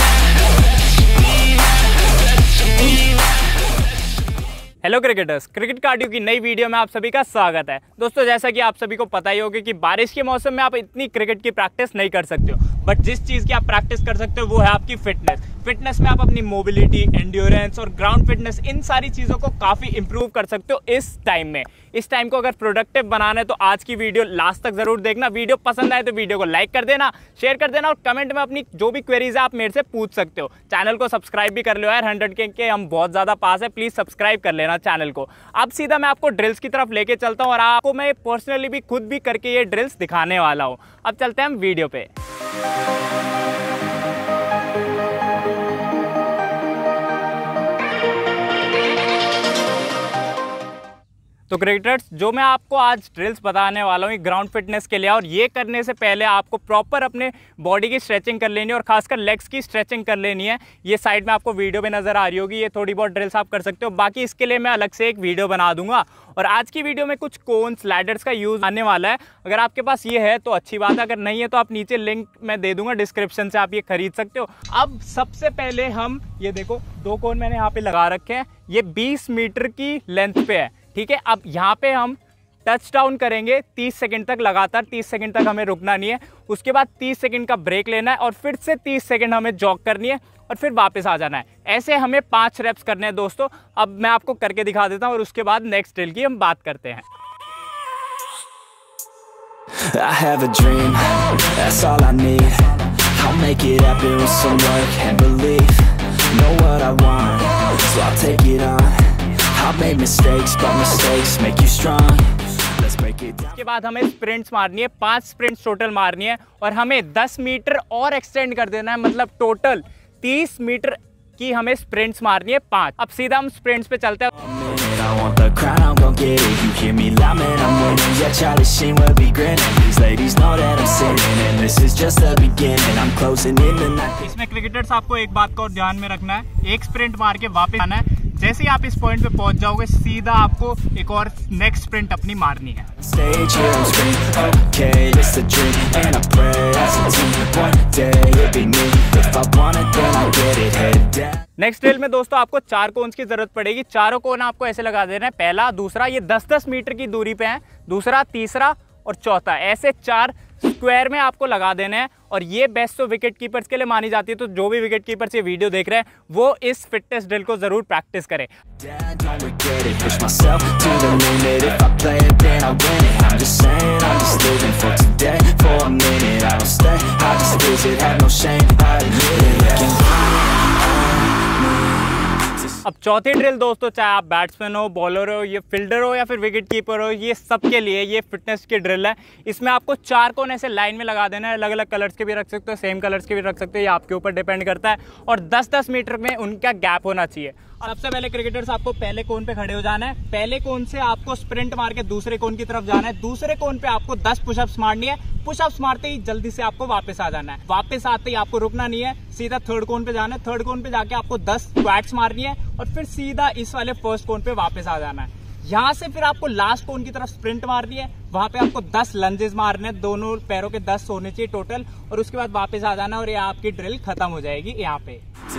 now, best of me now, best of me now. Hello cricketers, cricket cardio की नई video में आप सभी का स्वागत है। दोस्तों, जैसा कि आप सभी को पता ही होगा कि बारिश के मौसम में आप इतनी क्रिकेट की प्रैक्टिस नहीं कर सकते हो, बट जिस चीज़ की आप प्रैक्टिस कर सकते हो वो है आपकी फिटनेस। फिटनेस में आप अपनी मोबिलिटी, एंड्योरेंस और ग्राउंड फिटनेस, इन सारी चीज़ों को काफ़ी इंप्रूव कर सकते हो इस टाइम में। इस टाइम को अगर प्रोडक्टिव बनाना है तो आज की वीडियो लास्ट तक जरूर देखना। वीडियो पसंद आए तो वीडियो को लाइक कर देना, शेयर कर देना और कमेंट में अपनी जो भी क्वेरीज है आप मेरे से पूछ सकते हो। चैनल को सब्सक्राइब भी कर लो यार, 100K के हम बहुत ज़्यादा पास है, प्लीज़ सब्सक्राइब कर लेना चैनल को। अब सीधा मैं आपको ड्रिल्स की तरफ लेके चलता हूँ और आपको मैं पर्सनली भी खुद भी करके ये ड्रिल्स दिखाने वाला हूँ। अब चलते हैं हम वीडियो पे। तो क्रिकेटर्स, जो मैं आपको आज ड्रिल्स बताने वाला हूँ ये ग्राउंड फिटनेस के लिए, और ये करने से पहले आपको प्रॉपर अपने बॉडी की स्ट्रेचिंग कर लेनी है और खासकर लेग्स की स्ट्रेचिंग कर लेनी है। ये साइड में आपको वीडियो में नज़र आ रही होगी, ये थोड़ी बहुत ड्रिल्स आप कर सकते हो। बाकी इसके लिए मैं अलग से एक वीडियो बना दूंगा और आज की वीडियो में कुछ कोन्स, लैडर्स का यूज़ आने वाला है। अगर आपके पास ये है तो अच्छी बात है, अगर नहीं है तो आप नीचे लिंक मैं दे दूंगा डिस्क्रिप्शन से, आप ये खरीद सकते हो। अब सबसे पहले हम ये देखो 2 कोन मैंने यहाँ पे लगा रखे हैं, ये 20 मीटर की लेंथ पे है, ठीक है। अब यहाँ पे हम टच डाउन करेंगे 30 सेकंड तक, लगातार 30 सेकंड तक हमें रुकना नहीं है। उसके बाद 30 सेकंड का ब्रेक लेना है और फिर से 30 सेकंड हमें जॉग करनी है और फिर वापस आ जाना है। ऐसे हमें 5 रेप्स करने हैं दोस्तों। अब मैं आपको करके दिखा देता हूँ और उसके बाद नेक्स्ट ड्रिल की हम बात करते हैं। I have a dream, that's all I need. I'll make it happen with some work and belief. Know what I want, so I'll take it on. I've made mistakes, but mistakes make you strong. Let's break it down. इसके बाद हमें sprints मारनी है, 5 sprints total मारनी है और हमें 10 metre और एक्सटेंड कर देना है, मतलब टोटल 30 मीटर की हमें स्प्रिंट्स मारनी है 5। अब सीधा हम स्प्रिंट्स पे चलते हैं। इसमें क्रिकेटर्स आपको एक बात को ध्यान में रखना है, एक स्प्रिंट मार के वापस आना है। जैसे ही आप इस पॉइंट पे पहुंच जाओगे सीधा आपको एक और नेक्स्ट स्प्रिंट अपनी मारनी है। नेक्स्ट ड्रिल में दोस्तों आपको 4 कोन्स की जरूरत पड़ेगी। चारों कोन आपको ऐसे लगा देना है, पहला, दूसरा, ये 10-10 मीटर की दूरी पे है, दूसरा, तीसरा और चौथा। ऐसे 4 स्क्वायर में आपको लगा देना है और ये बेस्ट तो विकेट कीपर्स के लिए मानी जाती है। तो जो भी विकेट कीपर्स ये वीडियो देख रहे हैं वो इस फिटनेस ड्रिल को जरूर प्रैक्टिस करें। अब चौथी ड्रिल दोस्तों, चाहे आप बैट्समैन हो, बॉलर हो, ये फील्डर हो या फिर विकेट कीपर हो, ये सबके लिए ये फिटनेस की ड्रिल है। इसमें आपको 4 कोन ऐसे लाइन में लगा देना है, अलग अलग कलर्स के भी रख सकते हो, सेम कलर्स के भी रख सकते हो, ये आपके ऊपर डिपेंड करता है। और 10-10 मीटर में उनका गैप होना चाहिए। और सबसे पहले क्रिकेटर्स आपको पहले कोन पे खड़े हो जाना है, पहले कोन से आपको स्प्रिंट मार के दूसरे कोन की तरफ जाना है, दूसरे कोन पे आपको 10 पुशअप्स मारनी है। पुशअप्स मारते ही जल्दी से आपको वापस आ जाना है, वापस आते ही आपको रुकना नहीं है, सीधा थर्ड कोन पे जाना है, थर्ड कोन पे जाके आपको 10 स्क्वाट्स मारनी है और फिर सीधा इस वाले फर्स्ट कोन पे वापस आ जाना है। यहाँ से फिर आपको लास्ट कोन की तरफ स्प्रिंट मारनी है, वहाँ पे आपको 10 लंजेस मारने हैं, दोनों पैरों के 10 होने चाहिए टोटल, और उसके बाद वापस आ जाना और ये आपकी ड्रिल खत्म हो जाएगी यहाँ पे। To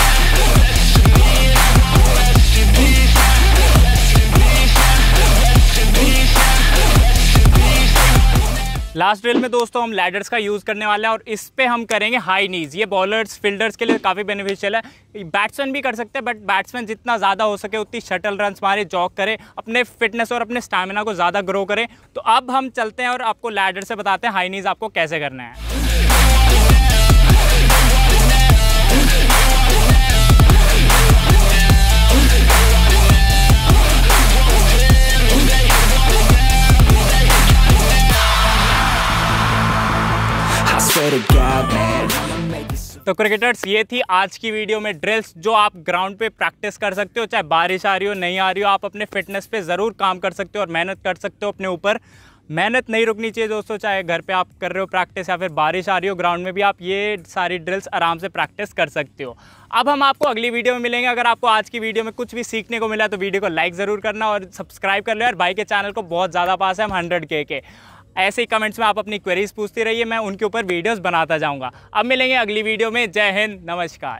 now, best of me now, best of me now, best of me now. Last drill में दोस्तों हम लैडर्स का यूज़ करने वाले हैं और इस पे हम करेंगे हाई नीज़। ये बॉलर्स फील्डर्स के लिए काफ़ी बेनिफिशियल है, बैट्समैन भी कर सकते हैं बट बैट्समैन जितना ज़्यादा हो सके उतनी शटल रन मारे, जॉग करें, अपने फिटनेस और अपने स्टैमिना को ज़्यादा ग्रो करें। तो अब हम चलते हैं और आपको लैडर से बताते हैं हाई नीज़ आपको कैसे करना है। तो क्रिकेटर्स, ये थी आज की वीडियो में ड्रिल्स जो आप ग्राउंड पे प्रैक्टिस कर सकते हो, चाहे बारिश आ रही हो नहीं आ रही हो, आप अपने फिटनेस पे ज़रूर काम कर सकते हो और मेहनत कर सकते हो। अपने ऊपर मेहनत नहीं रुकनी चाहिए दोस्तों, चाहे घर पे आप कर रहे हो प्रैक्टिस या फिर बारिश आ रही हो ग्राउंड में भी, आप ये सारी ड्रिल्स आराम से प्रैक्टिस कर सकते हो। अब हम आपको अगली वीडियो में मिलेंगे। अगर आपको आज की वीडियो में कुछ भी सीखने को मिला तो वीडियो को लाइक ज़रूर करना और सब्सक्राइब कर लो यार, भाई के चैनल को बहुत ज़्यादा पास है, हम 100K के। ऐसे ही कमेंट्स में आप अपनी क्वेरीज पूछती रहिए, मैं उनके ऊपर वीडियोस बनाता जाऊंगा। अब मिलेंगे अगली वीडियो में। जय हिंद, नमस्कार।